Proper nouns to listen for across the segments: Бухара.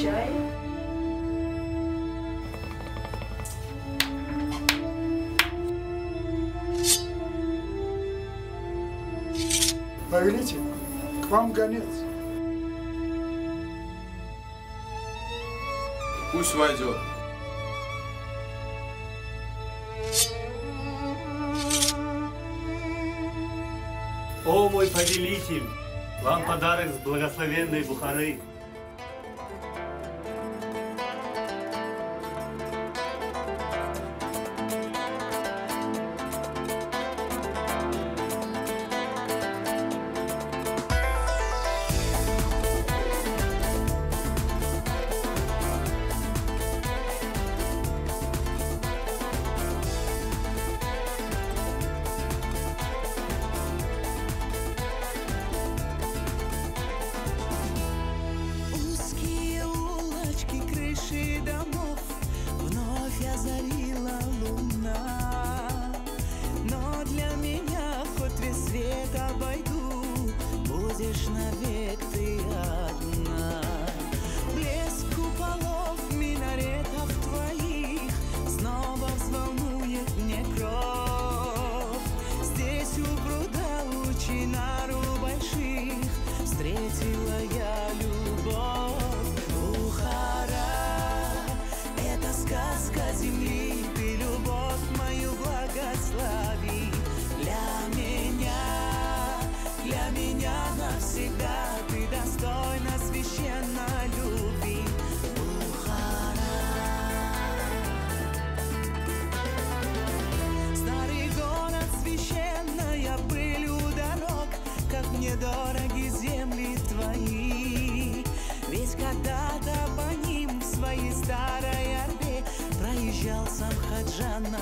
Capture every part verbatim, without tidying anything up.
Чай. Повелитель, к вам гонец. Пусть войдет. О, мой повелитель, вам подарок с благословенной Бухары.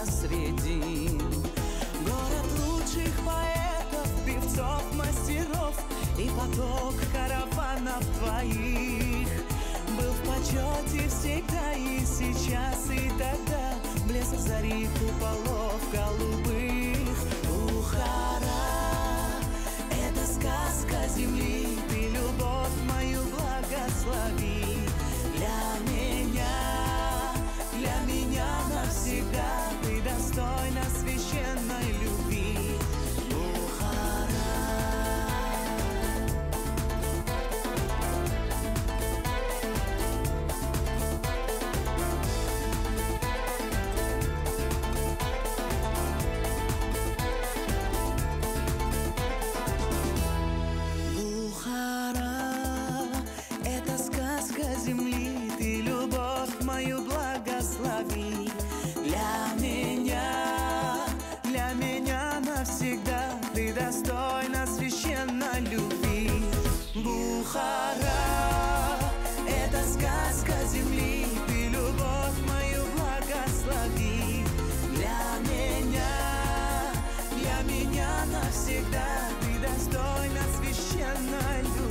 Среди город лучших поэтов, певцов, мастеров и поток караванов твоих был в почете всегда и сейчас и тогда, блеск зари куполов голубых. Бухара, это сказка земли, ты любовь мою благослови. Для меня, для меня навсегда. Достойна священной любви, Бухара. Бухара, это сказка земли, ты любовь мою благослови. Для меня, для меня навсегда ты достойна священной любви. Бухара, это сказка земли, ты любовь мою благослови. Для меня, для меня навсегда ты достойна священной любви.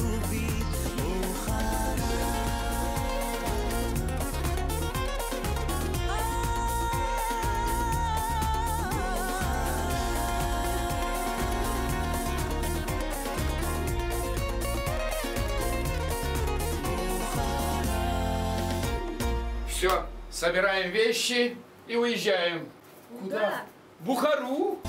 Бухара. Все, собираем вещи и уезжаем. Куда? Куда? В Бухару!